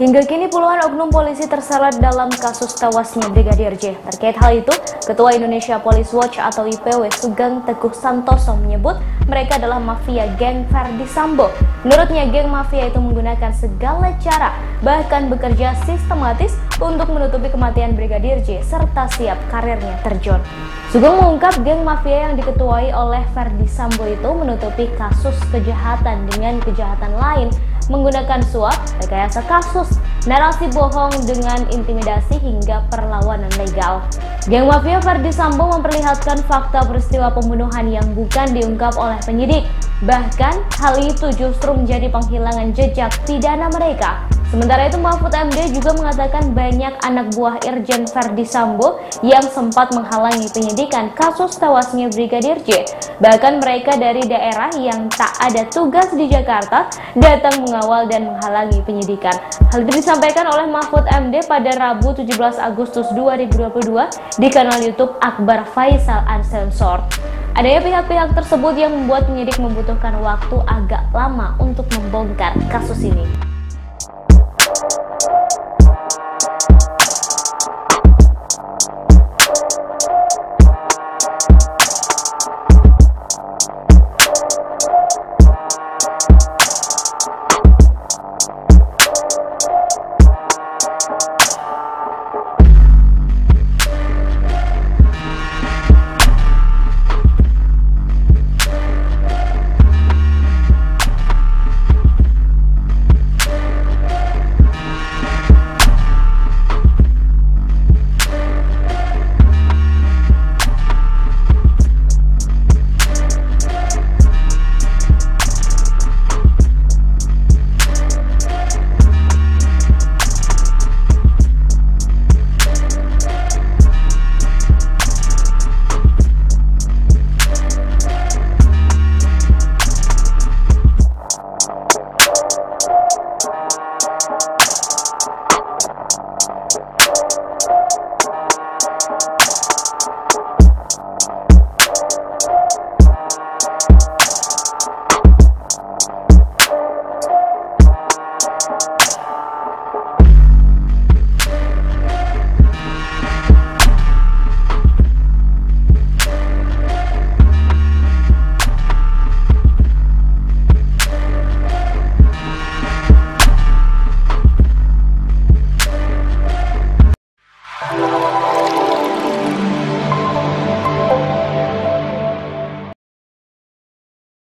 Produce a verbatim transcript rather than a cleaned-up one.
Hingga kini puluhan oknum polisi terseret dalam kasus tewasnya Brigadir J. Terkait hal itu, Ketua Indonesia Police Watch atau I P W Sugeng Teguh Santoso menyebut mereka adalah mafia geng Ferdy Sambo. Menurutnya, geng mafia itu menggunakan segala cara, bahkan bekerja sistematis untuk menutupi kematian Brigadir J serta siap karirnya terjun. Sugeng mengungkap geng mafia yang diketuai oleh Ferdy Sambo itu menutupi kasus kejahatan dengan kejahatan lain, menggunakan suap, rekayasa kasus, narasi bohong dengan intimidasi hingga perlawanan legal. Geng mafia Ferdy Sambo memperlihatkan fakta peristiwa pembunuhan yang bukan diungkap oleh penyidik. Bahkan hal itu justru menjadi penghilangan jejak pidana mereka. Sementara itu, Mahfud M D juga mengatakan banyak anak buah Irjen Ferdy Sambo yang sempat menghalangi penyidikan kasus tewasnya Brigadir J. Bahkan mereka dari daerah yang tak ada tugas di Jakarta datang mengawal dan menghalangi penyidikan. Hal itu disampaikan oleh Mahfud M D pada Rabu tujuh belas Agustus dua ribu dua puluh dua di kanal YouTube Akbar Faisal Uncensored. Adanya pihak-pihak tersebut yang membuat penyidik membutuhkan waktu agak lama untuk membongkar kasus ini.